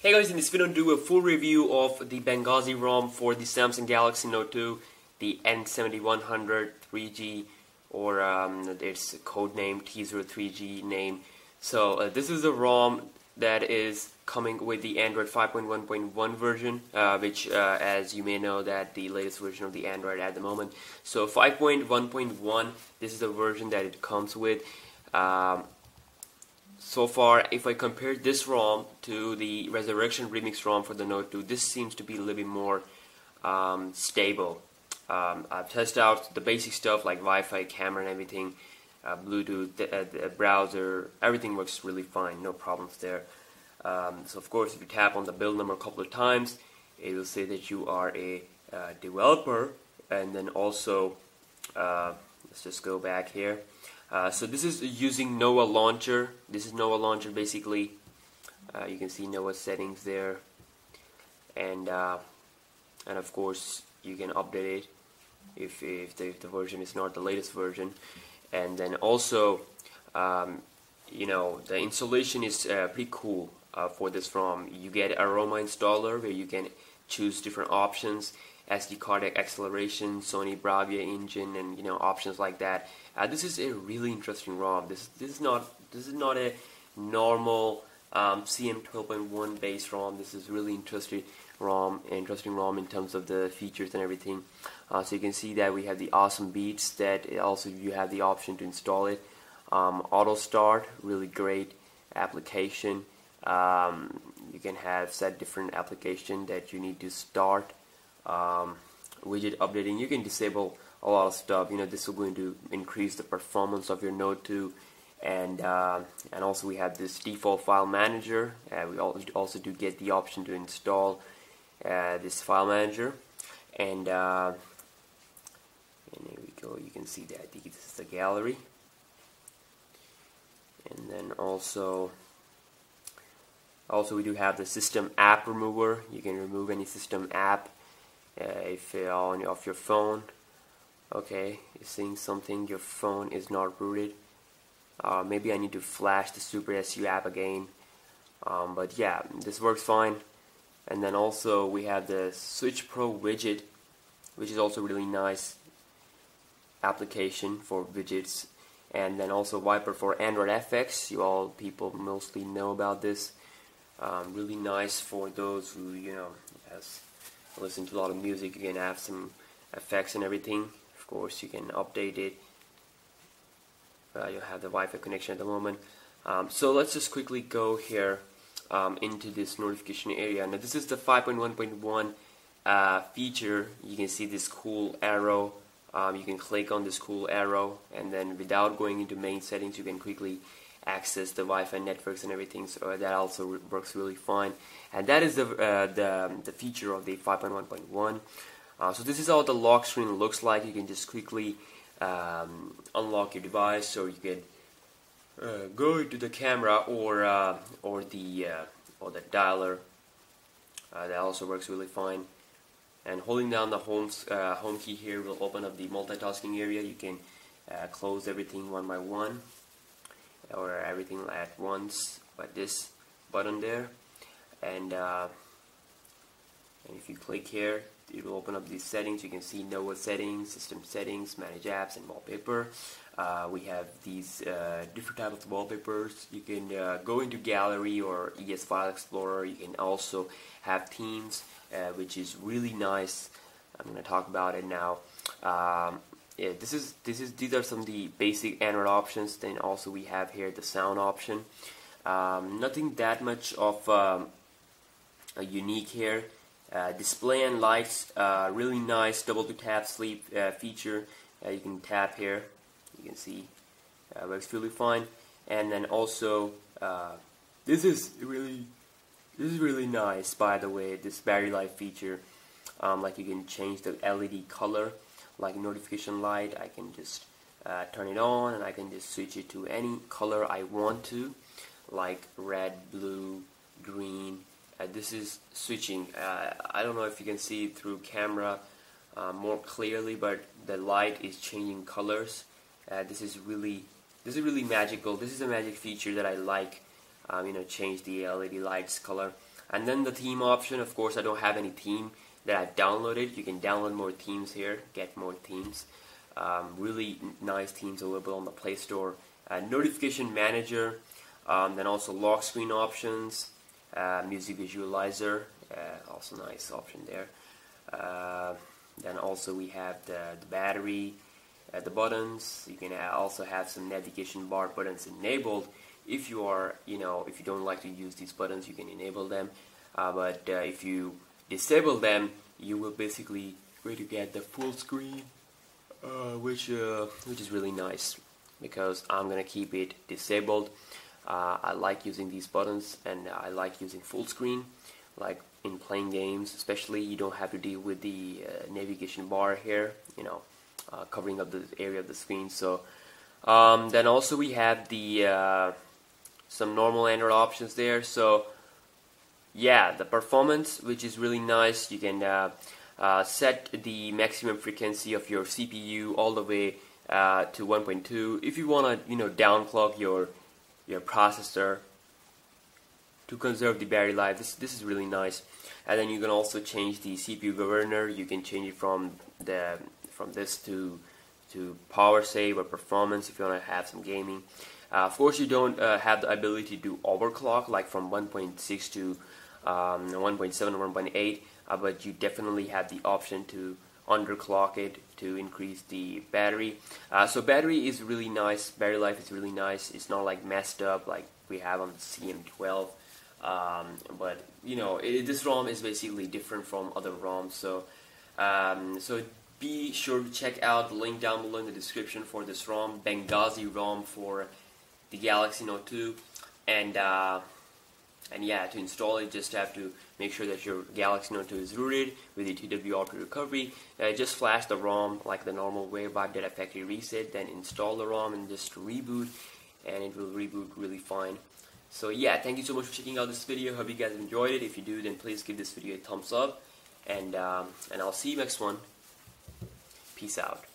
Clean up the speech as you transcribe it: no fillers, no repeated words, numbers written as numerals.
Hey guys, in this video I'll do a full review of the Benghazi ROM for the Samsung Galaxy Note 2, the N7100 3G, or its code name T03G name. So this is a ROM that is coming with the Android 5.1.1 version, which as you may know, that the latest version of the Android at the moment. So 5.1.1, this is the version that it comes with. So far, if I compare this ROM to the Resurrection Remix ROM for the Note 2, this seems to be a little bit more stable. I've tested out the basic stuff like Wi-Fi, camera and everything, Bluetooth, the browser, everything works really fine, no problems there. So of course, if you tap on the build number a couple of times, it will say that you are a developer. And then also, let's just go back here. So this is using NOAA launcher. This is NOAA launcher basically. You can see NOAA settings there, and of course you can update it if the version is not the latest version. And then also, you know, the installation is pretty cool for this ROM. You get Aroma installer where you can choose different options. SD card acceleration, Sony Bravia engine, and you know, options like that. This is a really interesting ROM. This is not a normal CM 12.1 based ROM. This is really interesting ROM in terms of the features and everything. So you can see that we have the awesome beats that also you have the option to install it. Auto start, really great application. You can have set different application that you need to start. Widget updating, you can disable a lot of stuff. You know, this is going to increase the performance of your Note 2, and also we have this default file manager. We also do get the option to install this file manager, and there we go. You can see that this is the gallery, and then also we do have the system app remover. You can remove any system app. If you're off your phone, okay, you're seeing something, your phone is not rooted. Maybe I need to flash the Super SU app again. But yeah, this works fine. And then also we have the Switch Pro widget, which is also a really nice application for widgets. And then also Viper for Android FX. You all people mostly know about this. Really nice for those who, you know, has listen to a lot of music. You can have some effects and everything. Of course, you can update it. You'll have the Wi-Fi connection at the moment. So let's just quickly go here into this notification area. Now this is the 5.1.1 feature. You can see this cool arrow. You can click on this cool arrow, and then without going into main settings, you can quickly access the Wi-Fi networks and everything. So that also works really fine, and that is the feature of the 5.1.1. So this is how the lock screen looks like. You can just quickly unlock your device, or you can go to the camera or the dialer. That also works really fine. And holding down the home key here will open up the multitasking area. You can close everything one by one, or everything at once by this button there, and if you click here, it will open up these settings. You can see NOAA settings, system settings, manage apps, and wallpaper. We have these different types of wallpapers. You can go into gallery or ES file explorer. You can also have themes, which is really nice. I'm going to talk about it now. Yeah, these are some of the basic Android options. Then also we have here the sound option. Nothing that much of unique here. Display and lights, really nice double tap sleep feature. You can tap here. You can see works really fine. And then also this is really nice, by the way. This battery life feature, like you can change the LED color. Like notification light, I can just turn it on, and I can just switch it to any color I want to, like red, blue, green. This is switching. I don't know if you can see through camera more clearly, but the light is changing colors. This is really magical. This is a magic feature that I like. You know, change the LED lights color. And then the theme option, of course I don't have any theme that I've downloaded. You can download more themes here, get more themes. Really nice themes available on the Play Store. Notification manager, then also lock screen options, music visualizer, also nice option there. Then also we have the battery, the buttons. You can also have some navigation bar buttons enabled. If you are, if you don't like to use these buttons, you can enable them. But if you disable them, you will basically ready to get the full screen, which is really nice because I'm gonna keep it disabled. I like using these buttons and I like using full screen, like in playing games especially. You don't have to deal with the navigation bar here, covering up the area of the screen. So then also we have the some normal Android options there. So yeah, the performance, which is really nice. You can set the maximum frequency of your CPU all the way to 1.2 if you want to downclock your processor to conserve the battery life. This is really nice. And then you can also change the CPU governor. You can change it from this to power save or performance if you want to have some gaming. Of course you don't have the ability to overclock like from 1.6 to 1.7 or 1.8, but you definitely have the option to underclock it to increase the battery. So battery is really nice, battery life is really nice. It's not like messed up like we have on the CM 12. But this ROM is basically different from other ROMs. So so be sure to check out the link down below in the description for this ROM, Benghazi ROM for the Galaxy Note 2, and yeah, to install it just have to make sure that your Galaxy Note 2 is rooted with the TWRP recovery. Just flash the ROM like the normal way, wipe data factory reset, then install the ROM and just reboot, and it will reboot really fine. So yeah, thank you so much for checking out this video. Hope you guys enjoyed it. If you do, then please give this video a thumbs up, and I'll see you next one. Peace out.